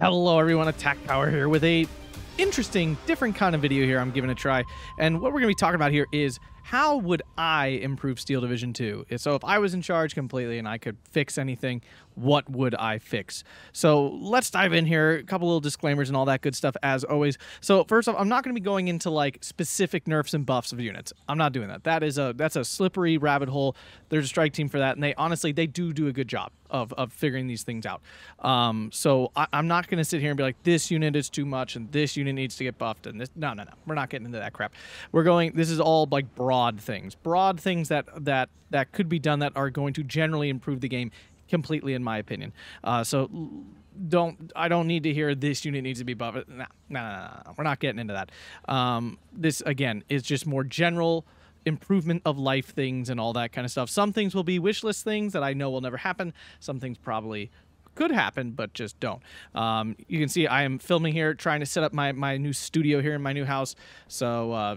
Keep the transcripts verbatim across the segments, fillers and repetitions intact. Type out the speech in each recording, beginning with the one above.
Hello everyone, Attack Power here with a interesting, different kind of video here I'm giving a try. And what we're going to be talking about here is how would I improve Steel Division two? So if I was in charge completely and I could fix anything, what would I fix? So let's dive in here. A couple little disclaimers and all that good stuff as always. So first off, I'm not going to be going into like specific nerfs and buffs of units. I'm not doing that. That is a that's a slippery rabbit hole. There's a strike team for that, and they honestly they do do a good job of of figuring these things out. Um, so I, I'm not going to sit here and be like this unit is too much and this unit needs to get buffed and this. No, no, no. We're not getting into that crap. We're going. This is all like broad things, broad things that that that could be done that are going to generally improve the game completely, in my opinion. Uh, so don't I don't need to hear this unit needs to be buffed. No, no, no, no. We're not getting into that. Um, this again is just more general improvement of life things and all that kind of stuff. Some things will be wish list things that I know will never happen. Some things probably could happen, but just don't. Um, you can see I am filming here, trying to set up my, my new studio here in my new house. So uh,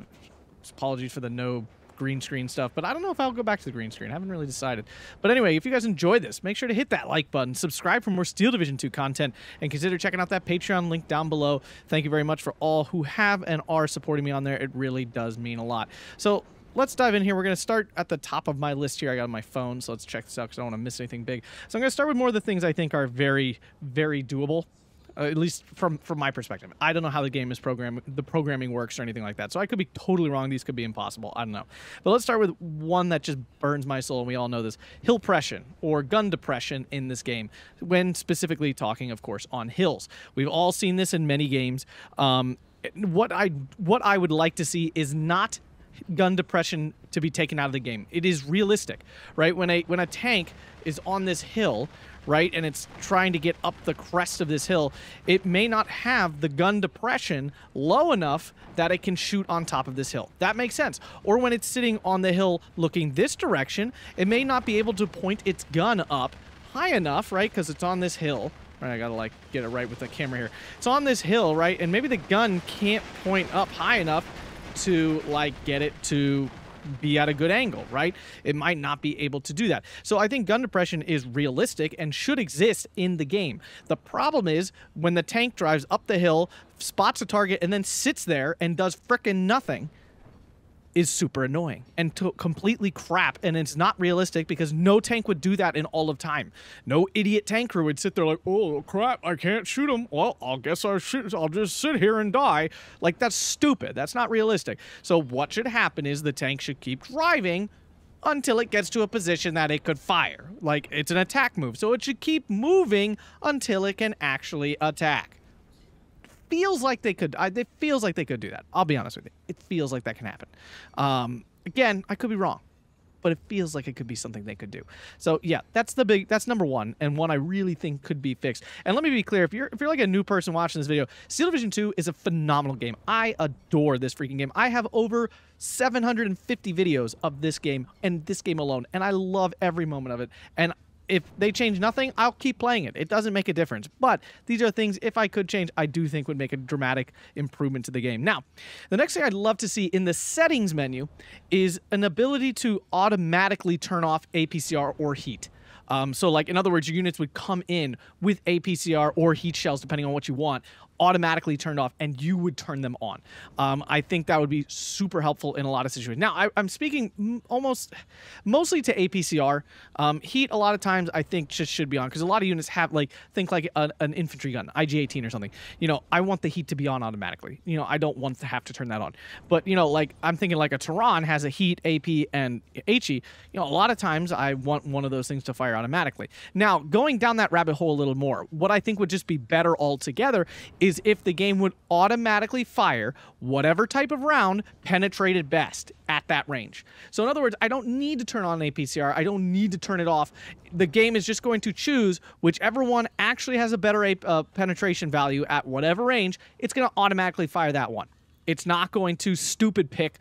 apologies for the no green screen stuff, but I don't know if I'll go back to the green screen. I haven't really decided. But anyway, if you guys enjoyed this, make sure to hit that like button, subscribe for more Steel Division two content, and consider checking out that Patreon link down below. Thank you very much for all who have and are supporting me on there. It really does mean a lot. So let's dive in here. We're going to start at the top of my list here. I got my phone, so let's check this out because I don't want to miss anything big. So I'm going to start with more of the things I think are very, very doable, uh, at least from, from my perspective. I don't know how the game is programmed, the programming works or anything like that. So I could be totally wrong. These could be impossible. I don't know. But let's start with one that just burns my soul, and we all know this. Hill pression or gun depression in this game, when specifically talking, of course, on hills. We've all seen this in many games. Um, what I what I would like to see is not gun depression to be taken out of the game. It is realistic, right? When a when a tank is on this hill, right, and it's trying to get up the crest of this hill, it may not have the gun depression low enough that it can shoot on top of this hill. That makes sense. Or when it's sitting on the hill looking this direction, it may not be able to point its gun up high enough, right, because it's on this hill. Right, I gotta like get it right with the camera here. It's on this hill, right, and maybe the gun can't point up high enough to like get it to be at a good angle, right? It might not be able to do that. So I think gun depression is realistic and should exist in the game. The problem is when the tank drives up the hill, spots a target, and then sits there and does frickin' nothing is super annoying and to completely crap, and it's not realistic because no tank would do that in all of time. No idiot tank crew would sit there like, oh crap, I can't shoot him. Well, I guess I'll shoot. I'll just sit here and die. Like, that's stupid. That's not realistic. So what should happen is the tank should keep driving until it gets to a position that it could fire. Like, it's an attack move. So it should keep moving until it can actually attack. Feels like they could. I, it feels like they could do that. I'll be honest with you. It feels like that can happen. Um, again, I could be wrong, but it feels like it could be something they could do. So yeah, that's the big. That's number one, and one I really think could be fixed. And let me be clear: if you're if you're like a new person watching this video, Steel Division two is a phenomenal game. I adore this freaking game. I have over seven hundred fifty videos of this game and this game alone, and I love every moment of it. And if they change nothing, I'll keep playing it. It doesn't make a difference. But these are things, if I could change, I do think would make a dramatic improvement to the game. Now, the next thing I'd love to see in the settings menu is an ability to automatically turn off A P C R or heat. Um, so, like, in other words, your units would come in with A P C R or heat shells, depending on what you want, automatically turned off, and you would turn them on. Um, I think that would be super helpful in a lot of situations. Now, I, I'm speaking m almost mostly to A P C R. Um, heat, a lot of times, I think just should be on, because a lot of units have, like, think like a, an infantry gun, I G eighteen or something. You know, I want the heat to be on automatically. You know, I don't want to have to turn that on. But, you know, like, I'm thinking like a Turan has a heat, A P, and HE. You know, a lot of times, I want one of those things to fire on automatically. Now, going down that rabbit hole a little more, what I think would just be better altogether is if the game would automatically fire whatever type of round penetrated best at that range. So in other words, I don't need to turn on A P C R. I don't need to turn it off. The game is just going to choose whichever one actually has a better uh, penetration value at whatever range. It's going to automatically fire that one. It's not going to stupid pick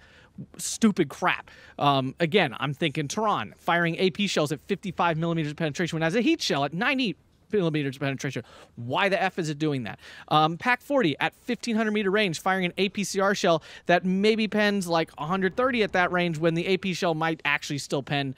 stupid crap. Um, again, I'm thinking Turan firing A P shells at fifty-five millimeters of penetration when it has a heat shell at ninety millimeters of penetration. Why the F is it doing that? Um, PaK forty at fifteen hundred meter range firing an A P C R shell that maybe pens like one hundred thirty at that range when the A P shell might actually still pen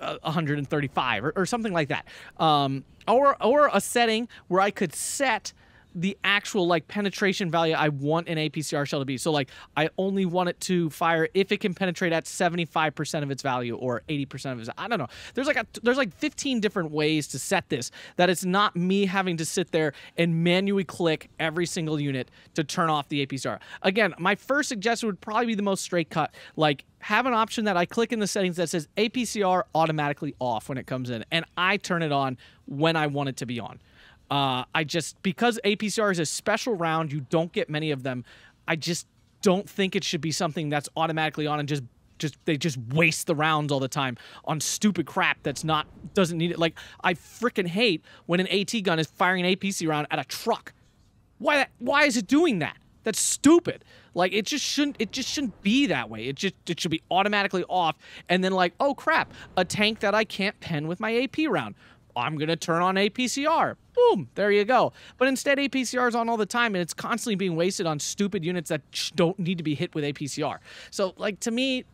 one hundred thirty-five or, or something like that, um, or or a setting where I could set the actual like penetration value I want an A P C R shell to be. So like I only want it to fire if it can penetrate at seventy-five percent of its value or eighty percent of its, I don't know. There's like a, there's like fifteen different ways to set this, that it's not me having to sit there and manually click every single unit to turn off the A P C R. Again, my first suggestion would probably be the most straight cut, like have an option that I click in the settings that says A P C R automatically off when it comes in, and I turn it on when I want it to be on. Uh, I just, because A P C R is a special round, you don't get many of them, I just don't think it should be something that's automatically on and just, just they just waste the rounds all the time on stupid crap that's not, doesn't need it. Like, I freaking hate when an AT gun is firing an A P C round at a truck. Why that, why is it doing that? That's stupid. Like, it just shouldn't, it just shouldn't be that way. It just, it should be automatically off, and then like, oh crap, a tank that I can't pen with my A P round, I'm going to turn on A P C R. Boom, there you go. But instead, A P C R is on all the time, and it's constantly being wasted on stupid units that don't need to be hit with A P C R. So, like, to me,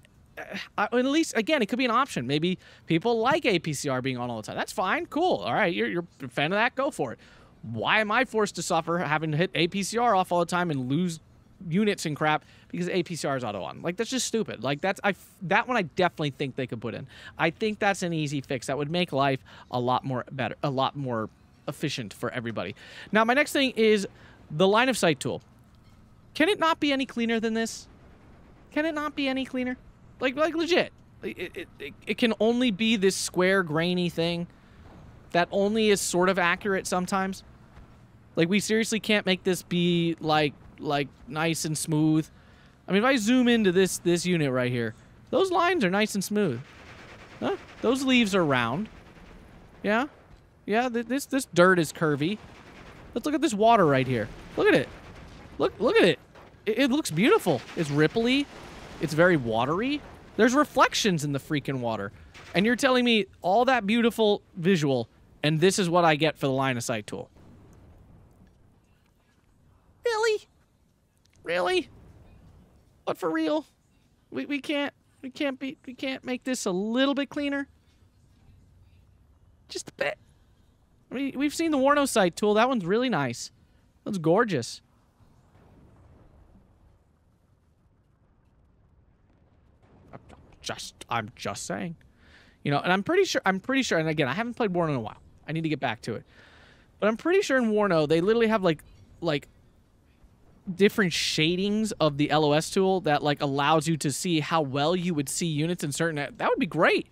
I, at least, again, it could be an option. Maybe people like A P C R being on all the time. That's fine, cool. All right, you're, you're a fan of that, go for it. Why am I forced to suffer having to hit A P C R off all the time and lose units and crap because A P C R is auto on? Like, that's just stupid. Like, that's I that one I definitely think they could put in. I think that's an easy fix that would make life a lot more better, a lot more efficient for everybody. Now, my next thing is the line of sight tool. Can it not be any cleaner than this? Can it not be any cleaner? Like, like legit. It, it, it, it can only be this square, grainy thing that only is sort of accurate sometimes. Like, we seriously can't make this be like like nice and smooth. I mean, if I zoom into this this unit right here, those lines are nice and smooth. Huh? Those leaves are round. Yeah, yeah. Th this this dirt is curvy. Let's look at this water right here. Look at it. Look look at it. It, it looks beautiful. It's ripply. It's very watery. There's reflections in the freaking water. And you're telling me all that beautiful visual, and this is what I get for the line of sight tool? Really? Really? But for real, we we can't we can't be we can't make this a little bit cleaner. Just a bit. I mean, we've seen the Warno sight tool. That one's really nice. That's gorgeous. I'm just I'm just saying, you know. And I'm pretty sure I'm pretty sure. And again, I haven't played Warno in a while. I need to get back to it. But I'm pretty sure in Warno they literally have like like. different shadings of the L O S tool that like allows you to see how well you would see units in certain. That would be great.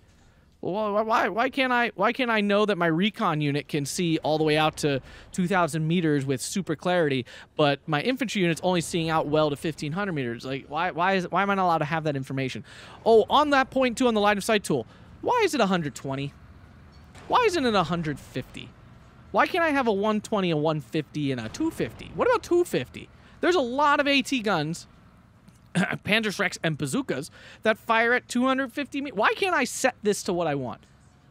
Well, why why can't I why can't I know that my recon unit can see all the way out to two thousand meters with super clarity, but my infantry unit's only seeing out well to fifteen hundred meters? Like, why why is why am I not allowed to have that information? Oh, on that point too, on the line of sight tool, why is it one hundred twenty? Why isn't it one hundred fifty? Why can't I have a one twenty, a one fifty, and a two fifty? What about two fifty? There's a lot of AT guns, Panzerschrecks and bazookas, that fire at two hundred fifty meters. Why can't I set this to what I want?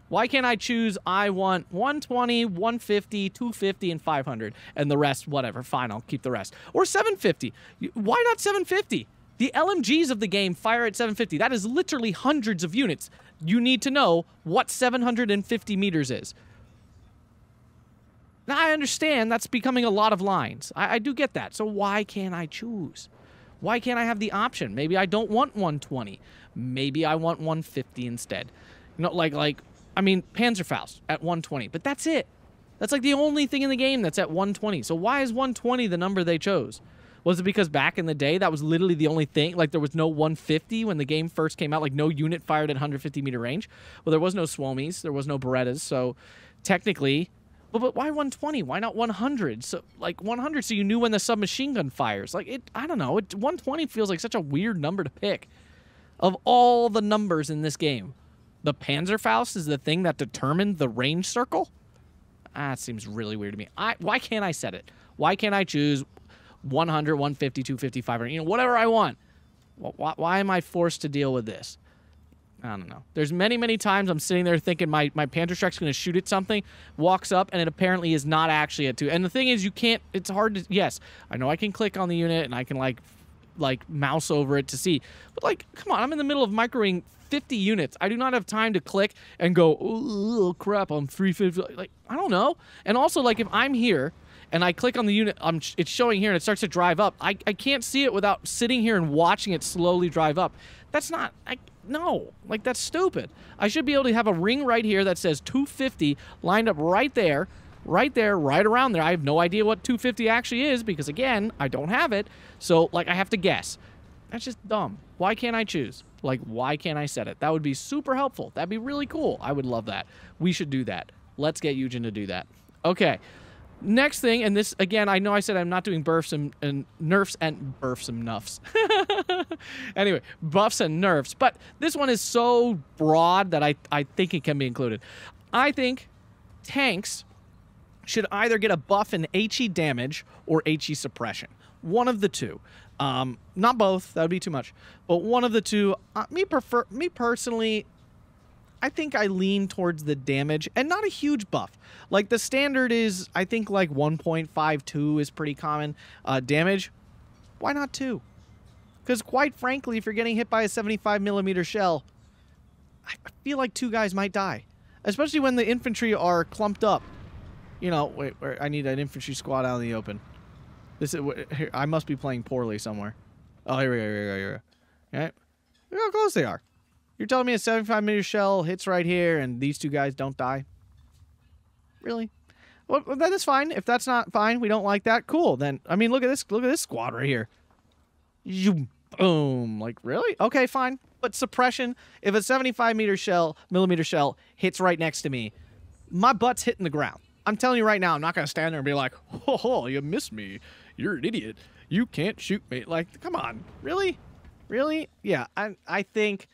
Why can't I choose I want one twenty, one fifty, two fifty, and five hundred, and the rest, whatever, fine, I'll keep the rest. Or seven fifty. Why not seven fifty? The L M Gs of the game fire at seven fifty. That is literally hundreds of units. You need to know what seven hundred fifty meters is. Now, I understand that's becoming a lot of lines. I, I do get that. So why can't I choose? Why can't I have the option? Maybe I don't want one twenty. Maybe I want one fifty instead. You know, like, like I mean, Panzerfaust at one twenty. But that's it. That's like the only thing in the game that's at one twenty. So why is one twenty the number they chose? Was it because back in the day, that was literally the only thing? Like, there was no one fifty when the game first came out. Like, no unit fired at one hundred fifty meter range. Well, there was no Swomies. There was no Berettas. So technically... But, but why one twenty? Why not one hundred? So like one hundred, so you knew when the submachine gun fires. Like, it, I don't know. It, one twenty feels like such a weird number to pick. Of all the numbers in this game, the Panzerfaust is the thing that determined the range circle? Ah, it seems really weird to me. I, why can't I set it? Why can't I choose one hundred, one fifty, two fifty, five hundred? You know, whatever I want. Why, why am I forced to deal with this? I don't know. There's many, many times I'm sitting there thinking my, my Panzerschreck's going to shoot at something, walks up, and it apparently is not actually at two. And the thing is, you can't, it's hard to, yes, I know I can click on the unit, and I can, like, like, mouse over it to see. But, like, come on, I'm in the middle of microing fifty units. I do not have time to click and go, oh, crap, I'm three fifty. Like, I don't know. And also, like, if I'm here and I click on the unit, I'm sh it's showing here and it starts to drive up. I, I can't see it without sitting here and watching it slowly drive up. That's not... I, no. Like, that's stupid. I should be able to have a ring right here that says two fifty lined up right there, right there, right around there. I have no idea what two fifty actually is because, again, I don't have it. So, like, I have to guess. That's just dumb. Why can't I choose? Like, why can't I set it? That would be super helpful. That'd be really cool. I would love that. We should do that. Let's get Eugen to do that. Okay. Next thing, and this, again, I know I said I'm not doing burfs and, and nerfs and burfs and nuffs. Anyway, buffs and nerfs. But this one is so broad that I, I think it can be included. I think tanks should either get a buff in HE damage or HE suppression. One of the two. Um, not both. That would be too much. But one of the two, uh, me prefer, me personally... I think I lean towards the damage and not a huge buff. Like the standard is, I think like one point five two is pretty common. Uh, damage, why not two? Because quite frankly, if you're getting hit by a seventy-five millimeter shell, I feel like two guys might die. Especially when the infantry are clumped up. You know, wait, wait I need an infantry squad out in the open. This is, here, I must be playing poorly somewhere. Oh, here we go, here we go, here we go. All right. Look how close they are. You're telling me a seventy-five millimeter shell hits right here and these two guys don't die? Really? Well, that is fine. If that's not fine, we don't like that. Cool, then. I mean, look at this. Look at this squad right here. Boom. Like, really? Okay, fine. But suppression, if a seventy-five meter shell, millimeter shell hits right next to me, my butt's hitting the ground. I'm telling you right now, I'm not going to stand there and be like, oh, you missed me. You're an idiot. You can't shoot me. Like, come on. Really? Really? Yeah, I, I think...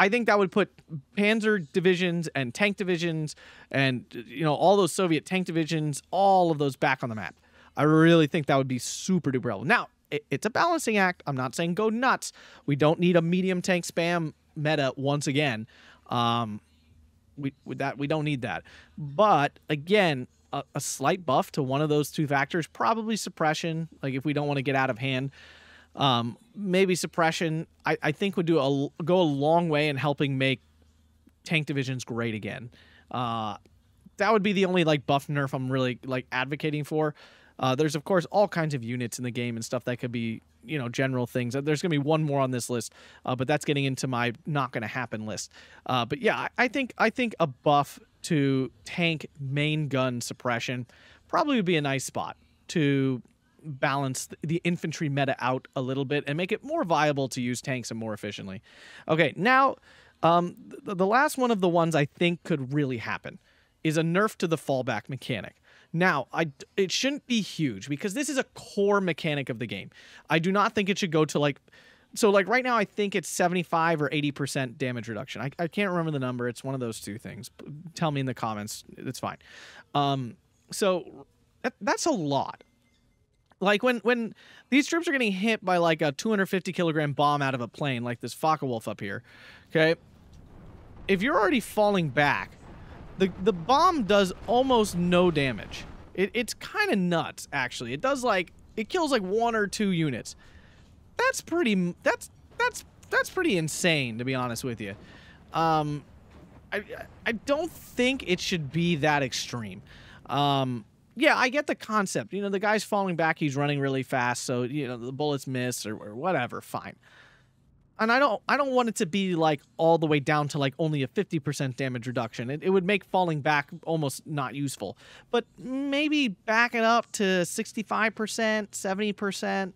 I think that would put panzer divisions and tank divisions and, you know, all those Soviet tank divisions, all of those back on the map. I really think that would be super duper helpful. Now, it's a balancing act. I'm not saying go nuts. We don't need a medium tank spam meta once again. Um, we, with that, we don't need that. But, again... A, a slight buff to one of those two factors, probably suppression, like if we don't want to get out of hand. Um, maybe suppression, I, I think would do a, go a long way in helping make tank divisions great again. Uh, that would be the only like buff nerf I'm really like advocating for. Uh, there's of course all kinds of units in the game and stuff that could be, you know, general things. There's going to be one more on this list, uh, but that's getting into my not going to happen list. Uh, but yeah, I, I think I think a buff to tank main gun suppression probably would be a nice spot to balance the infantry meta out a little bit and make it more viable to use tanks and more efficiently. Okay, now um, the, the last one of the ones I think could really happen is a nerf to the fallback mechanic. Now, I, it shouldn't be huge because this is a core mechanic of the game. I do not think it should go to like... So like right now I think it's seventy-five or eighty percent damage reduction. I, I can't remember the number. It's one of those two things. Tell me in the comments. It's fine. Um, so that, that's a lot. Like, when, when these troops are getting hit by, like, a two hundred fifty kilogram bomb out of a plane, like this Focke-Wulf up here, okay? If you're already falling back, the, the bomb does almost no damage. It, it's kind of nuts, actually. It does, like, it kills, like, one or two units. That's pretty, that's, that's, that's pretty insane, to be honest with you. Um, I, I don't think it should be that extreme. Um... Yeah, I get the concept. You know, the guy's falling back. He's running really fast, so you know the bullets miss or, or whatever. Fine. And I don't, I don't want it to be like all the way down to like only a fifty percent damage reduction. It, it would make falling back almost not useful. But maybe back it up to sixty-five percent, seventy percent,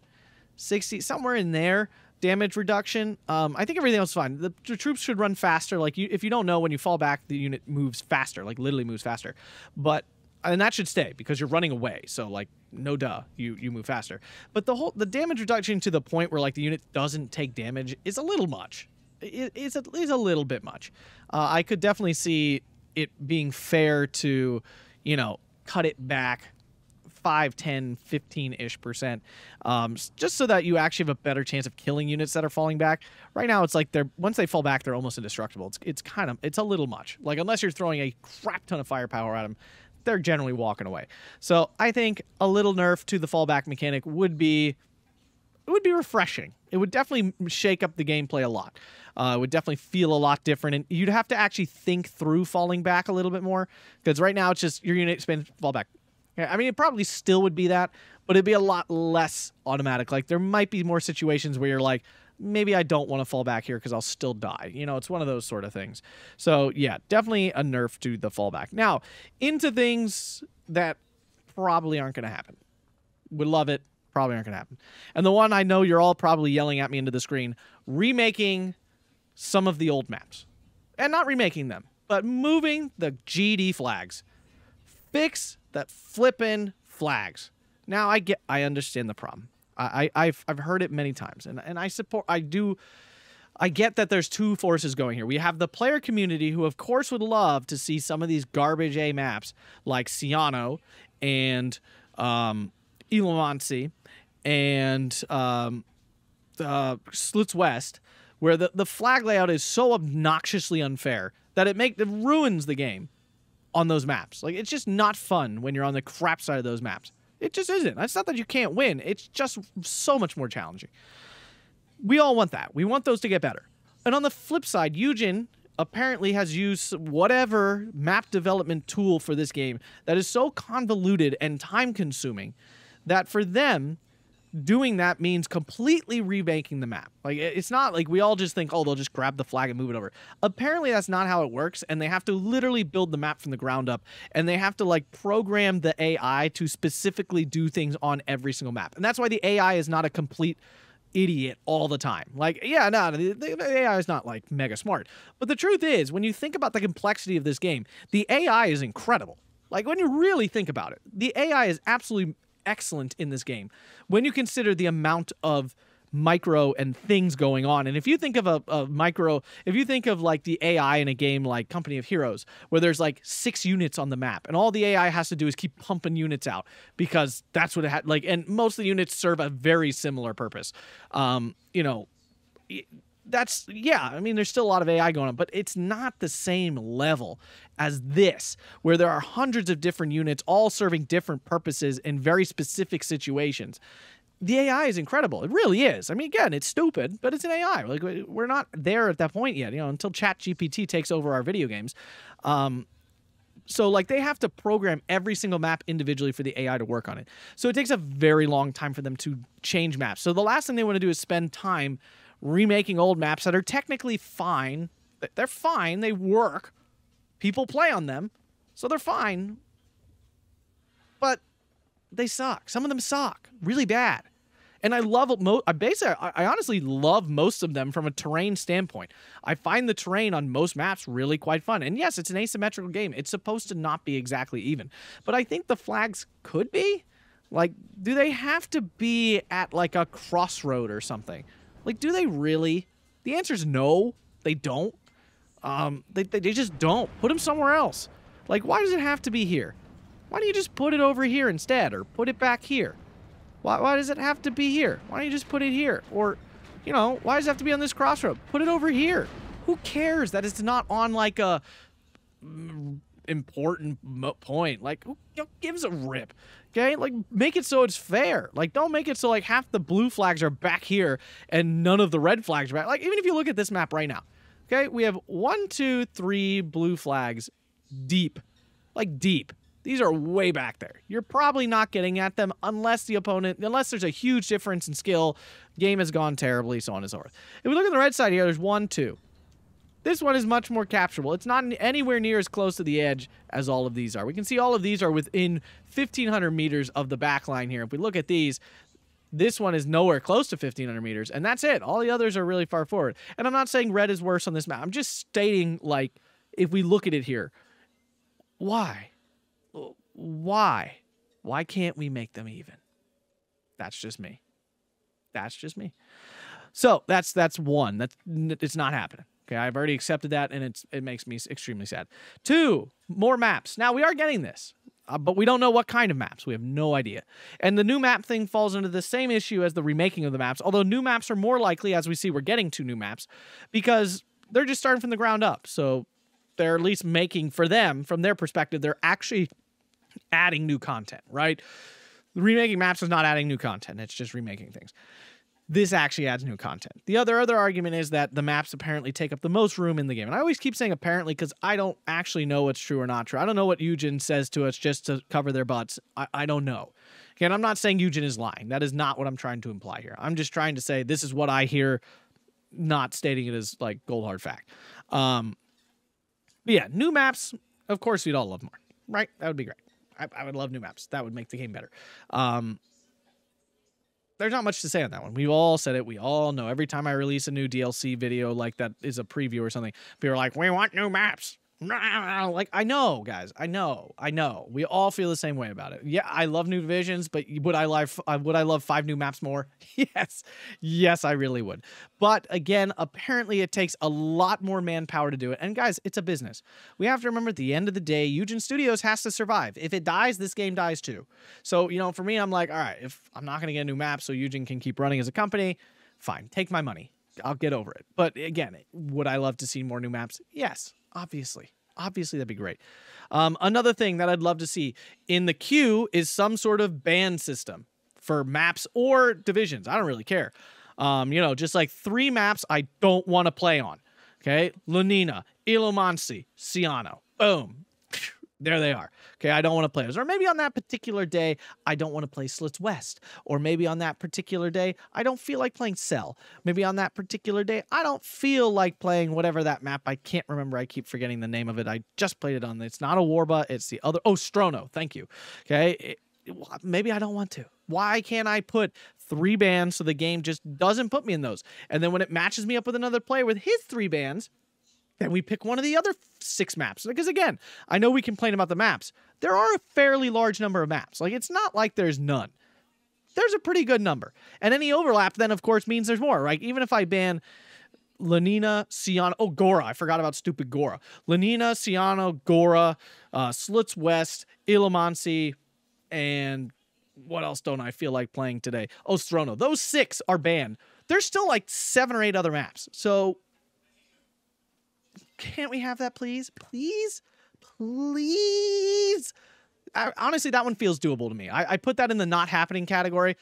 sixty, somewhere in there. Damage reduction. Um, I think everything else is fine. The, the troops should run faster. Like you, if you don't know when you fall back, the unit moves faster. Like literally moves faster. But and that should stay because you're running away. So, like, no duh, you, you move faster. But the whole the damage reduction to the point where, like, the unit doesn't take damage is a little much. It, it's, a, it's a little bit much. Uh, I could definitely see it being fair to, you know, cut it back five, ten, fifteen-ish percent um, just so that you actually have a better chance of killing units that are falling back. Right now, it's like they're once they fall back, they're almost indestructible. It's, it's kind of, it's a little much. Like, unless you're throwing a crap ton of firepower at them, they're generally walking away. So I think a little nerf to the fallback mechanic would be it would be refreshing. It would definitely shake up the gameplay a lot. Uh, it would definitely feel a lot different, and you'd have to actually think through falling back a little bit more, because right now it's just your unit spins, fall back. I mean, it probably still would be that, but it'd be a lot less automatic. Like, there might be more situations where you're like, maybe I don't want to fall back here because I'll still die. You know, it's one of those sort of things. So, yeah, definitely a nerf to the fallback. Now, into things that probably aren't going to happen. Would love it. Probably aren't going to happen. And the one I know you're all probably yelling at me into the screen, remaking some of the old maps. And not remaking them, but moving the G D flags. Fix that flippin' flags. Now, I get, I understand the problem. I, I, I've, I've heard it many times, and, and I support, I do, I get that there's two forces going here. We have the player community, who, of course, would love to see some of these garbage A maps, like Siano and um, Ilomansi and um, uh, Slits West, where the, the flag layout is so obnoxiously unfair that it, make, it ruins the game on those maps. Like, it's just not fun when you're on the crap side of those maps. It just isn't. It's not that you can't win. It's just so much more challenging. We all want that. We want those to get better. And on the flip side, Eugen apparently has used whatever map development tool for this game that is so convoluted and time-consuming that for them, doing that means completely remaking the map. Like, it's not like we all just think, oh, they'll just grab the flag and move it over. Apparently, that's not how it works, and they have to literally build the map from the ground up, and they have to, like, program the A I to specifically do things on every single map. And that's why the A I is not a complete idiot all the time. Like, yeah, no, the, the A I is not, like, mega smart. But the truth is, when you think about the complexity of this game, the A I is incredible. Like, when you really think about it, the A I is absolutely excellent in this game when you consider the amount of micro and things going on. And if you think of a, a micro, if you think of like the A I in a game like Company of Heroes, where there's like six units on the map and all the A I has to do is keep pumping units out, because that's what it had, like, and most of the units serve a very similar purpose. Um, you know, that's, yeah, I mean, there's still a lot of A I going on, but it's not the same level as this, where there are hundreds of different units all serving different purposes in very specific situations. The A I is incredible. It really is. I mean, again, it's stupid, but it's an A I. Like, we're not there at that point yet, you know, until ChatGPT takes over our video games. Um, so, like, they have to program every single map individually for the A I to work on it. So it takes a very long time for them to change maps. So the last thing they want to do is spend time remaking old maps that are technically fine. They're fine. They work. People play on them, so they're fine. But they suck. Some of them suck really bad. And I love mo I basically I honestly love most of them from a terrain standpoint. I find the terrain on most maps really quite fun. And yes, it's an asymmetrical game. It's supposed to not be exactly even. But I think the flags could be. Like, do they have to be at like a crossroad or something? Like, do they really? The answer is no, they don't. Um, they, they, they just don't. Put them somewhere else. Like, why does it have to be here? Why don't you just put it over here instead, or put it back here? Why, why does it have to be here? Why don't you just put it here? Or, you know, why does it have to be on this crossroad? Put it over here. Who cares that it's not on, like, a important point? Like, who gives a rip? Okay, like, make it so it's fair. Like, don't make it so, like, half the blue flags are back here and none of the red flags are back. Like, even if you look at this map right now, okay, we have one, two, three blue flags deep. Like, deep. These are way back there. You're probably not getting at them unless the opponent, unless there's a huge difference in skill, game has gone terribly, so on and so forth. If we look at the red side here, there's one, two. This one is much more capturable. It's not anywhere near as close to the edge as all of these are. We can see all of these are within fifteen hundred meters of the back line here. If we look at these, this one is nowhere close to fifteen hundred meters, and that's it. All the others are really far forward. And I'm not saying red is worse on this map. I'm just stating, like, if we look at it here, why? Why? Why can't we make them even? That's just me. That's just me. So that's that's one. That's, it's not happening. Okay, I've already accepted that, and it's, it makes me extremely sad. Two, more maps. Now, we are getting this, uh, but we don't know what kind of maps. We have no idea. And the new map thing falls into the same issue as the remaking of the maps, although new maps are more likely, as we see, we're getting two new maps, because they're just starting from the ground up. So they're at least making, for them, from their perspective, they're actually adding new content, right? Remaking maps is not adding new content. It's just remaking things. this actually adds new content. The other other argument is that the maps apparently take up the most room in the game. And I always keep saying apparently because I don't actually know what's true or not true. I don't know what Eugen says to us just to cover their butts. I, I don't know. Again, I'm not saying Eugen is lying. That is not what I'm trying to imply here. I'm just trying to say this is what I hear, not stating it as like gold hard fact. Um, but yeah, new maps, of course we'd all love more, right? That would be great. I, I would love new maps. That would make the game better. Um, there's not much to say on that one. We've all said it. We all know. Every time I release a new D L C video, like that is a preview or something, people are like, we want new maps. Like, I know, guys. I know. I know. We all feel the same way about it. Yeah, I love new divisions, but would I, love, would I love five new maps more? Yes. Yes, I really would. But again, apparently it takes a lot more manpower to do it. And guys, it's a business. We have to remember at the end of the day, Eugen Studios has to survive. If it dies, this game dies too. So, you know, for me, I'm like, all right, if I'm not going to get a new map so Eugen can keep running as a company, fine, take my money. I'll get over it. But again, would I love to see more new maps? Yes. Obviously, obviously that'd be great. Um, another thing that I'd love to see in the queue is some sort of ban system for maps or divisions. I don't really care. Um, you know, just like three maps I don't want to play on. Okay. Luna, Ilomansi, Siano. Boom. There they are. Okay, I don't want to play those. Or maybe on that particular day, I don't want to play Slits West. Or maybe on that particular day, I don't feel like playing Cell. Maybe on that particular day, I don't feel like playing whatever that map. I can't remember. I keep forgetting the name of it. I just played it on. It's not a Warba. It's the other. Oh, Strono. Thank you. Okay. It, it, maybe I don't want to. Why can't I put three bans so the game just doesn't put me in those? And then when it matches me up with another player with his three bans, then we pick one of the other six maps. Because again, I know we complain about the maps. There are a fairly large number of maps. Like, it's not like there's none. There's a pretty good number. And any overlap then, of course, means there's more. Like, even if I ban Lenina, Siano, oh, Gora. I forgot about stupid Gora. Lenina, Siano, Gora, uh, Slits West, Ilomansi, and what else don't I feel like playing today? Oh, Strono. Those six are banned. There's still like seven or eight other maps. So can't we have that, please? Please? Please? I, honestly, that one feels doable to me. I, I put that in the not happening category.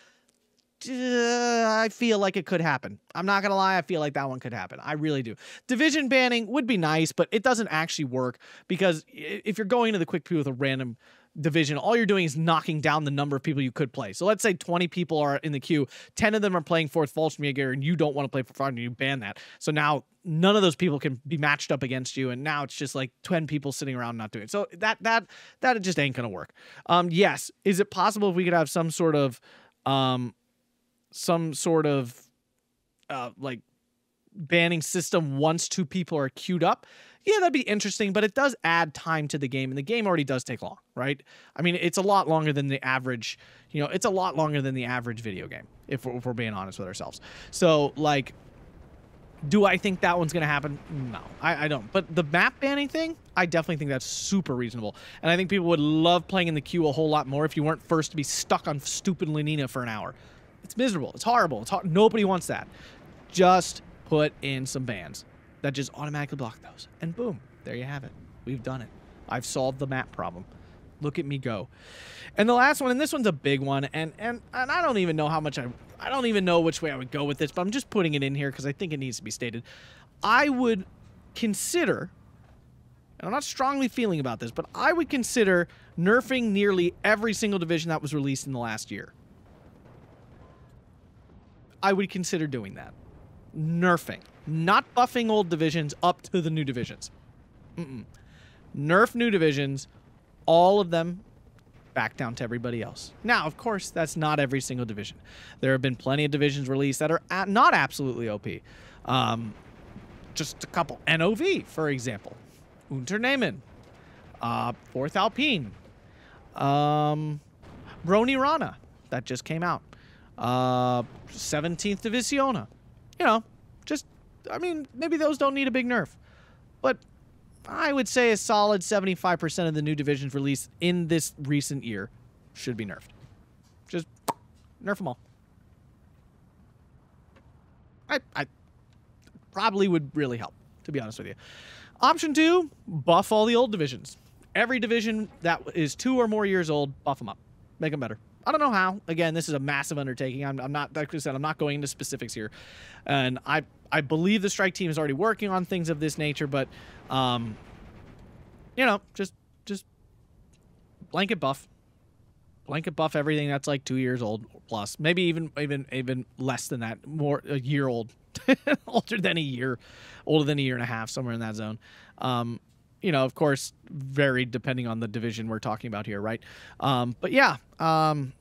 Uh, I feel like it could happen. I'm not going to lie. I feel like that one could happen. I really do. Division banning would be nice, but it doesn't actually work because if you're going to the quick queue with a random division, all you're doing is knocking down the number of people you could play. So let's say twenty people are in the queue. ten of them are playing Fourth False Meager, and you don't want to play Fourth False Meager, you ban that. So now none of those people can be matched up against you, and now it's just like ten people sitting around not doing it. So that that that just ain't going to work. Um, yes, is it possible if we could have some sort of um, some sort of uh, like banning system once two people are queued up? Yeah, that'd be interesting, but it does add time to the game, and the game already does take long, right? I mean, it's a lot longer than the average, you know, it's a lot longer than the average video game, if we're, if we're being honest with ourselves. So, like, do I think that one's going to happen? No, I, I don't. But the map banning thing, I definitely think that's super reasonable. And I think people would love playing in the queue a whole lot more if you weren't first to be stuck on stupid Lenina for an hour. It's miserable. It's horrible. It's ho- Nobody wants that. Just put in some bans that just automatically block those. And boom, there you have it. We've done it. I've solved the map problem. Look at me go. And the last one, and this one's a big one, and and, and I don't even know how much I... I don't even know which way I would go with this, but I'm just putting it in here because I think it needs to be stated. I would consider, and I'm not strongly feeling about this, but I would consider nerfing nearly every single division that was released in the last year. I would consider doing that. Nerfing. Not buffing old divisions up to the new divisions. Mm-mm. Nerf new divisions, all of them back down to everybody else. Now, of course, that's not every single division. There have been plenty of divisions released that are not absolutely O P. Um, just a couple. N O V, for example. Unternehmen. Uh, Fourth Alpine. Um, Broni Rana. That just came out. Uh, seventeenth Divisiona. You know, just... I mean, maybe those don't need a big nerf, but I would say a solid seventy-five percent of the new divisions released in this recent year should be nerfed. Just nerf them all. I, I probably would really help, to be honest with you. Option two, buff all the old divisions. Every division that is two or more years old, buff them up. Make them better. I don't know how. Again, this is a massive undertaking. I'm, I'm not, like I said, I'm not going into specifics here. And I, I believe the strike team is already working on things of this nature, but, um, you know, just, just blanket buff. Blanket buff everything that's like two years old plus. Maybe even, even, even less than that. More, a year old. Older than a year. Older than a year and a half, somewhere in that zone. Um, you know, of course, varied depending on the division we're talking about here, right? Um, but yeah, um,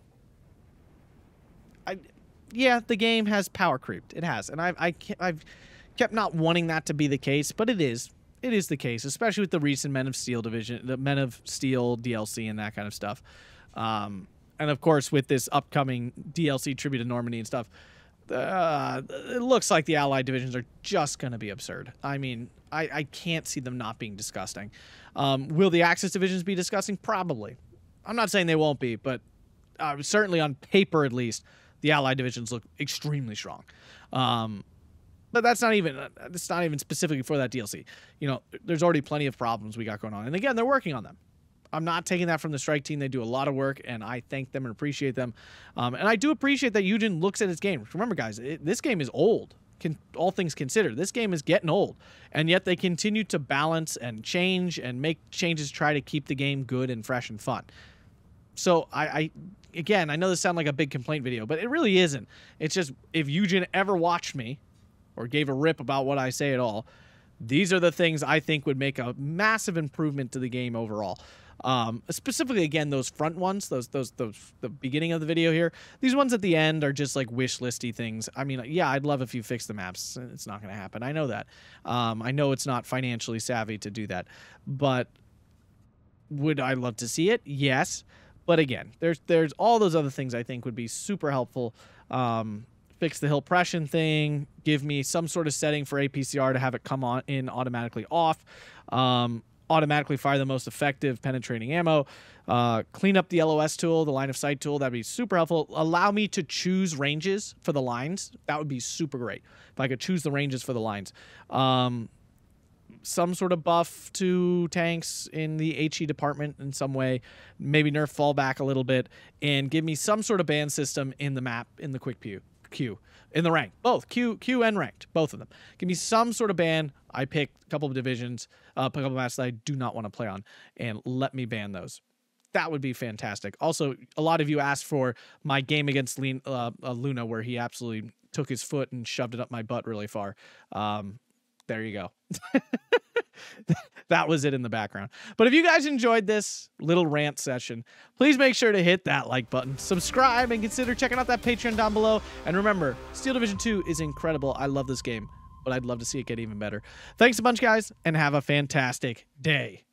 I, yeah, the game has power creeped. It has, and I've, I, I've kept not wanting that to be the case, but it is. It is the case, especially with the recent Men of Steel division, the Men of Steel D L C, and that kind of stuff. Um, and of course, with this upcoming D L C Tribute to Normandy and stuff, uh, it looks like the Allied divisions are just going to be absurd. I mean. I, I can't see them not being disgusting. Um, will the Axis divisions be disgusting? Probably. I'm not saying they won't be, but uh, certainly on paper, at least, the Allied divisions look extremely strong. Um, but that's not even uh, that's not even specifically for that D L C. You know, there's already plenty of problems we got going on, and again, they're working on them. I'm not taking that from the strike team. They do a lot of work, and I thank them and appreciate them. Um, and I do appreciate that Eugen looks at his game. Remember, guys, it, this game is old. Can, all things considered, this game is getting old, and yet they continue to balance and change and make changes to try to keep the game good and fresh and fun. So I, I again, I know this sounds like a big complaint video, but it really isn't. It's just, if Eugen ever watched me or gave a rip about what I say at all, these are the things I think would make a massive improvement to the game overall. Um, specifically, again, those front ones, those, those, those, the beginning of the video here, these ones at the end are just like wish listy things. I mean, yeah, I'd love if you fix the maps. It's not going to happen. I know that. Um, I know it's not financially savvy to do that, but would I love to see it? Yes. But again, there's, there's all those other things I think would be super helpful. Um, fix the hillpression thing, give me some sort of setting for A P C R to have it come on in automatically off. Um, automatically fire the most effective penetrating ammo, uh, clean up the L O S tool, the line of sight tool. That'd be super helpful. Allow me to choose ranges for the lines. That would be super great if I could choose the ranges for the lines. Um, some sort of buff to tanks in the H E department in some way, maybe nerf fallback a little bit, and give me some sort of ban system in the map, in the quick queue, queue in the rank, both Q, Q and ranked, both of them. Give me some sort of ban. I picked a couple of divisions, uh, a couple of maps that I do not want to play on, and let me ban those. That would be fantastic. Also, a lot of you asked for my game against Lean, uh, uh, Luna, where he absolutely took his foot and shoved it up my butt really far. Um, there you go. That was it in the background. But if you guys enjoyed this little rant session, please make sure to hit that like button, subscribe, and consider checking out that Patreon down below. And remember, Steel Division two is incredible. I love this game, but I'd love to see it get even better. Thanks a bunch, guys, and have a fantastic day.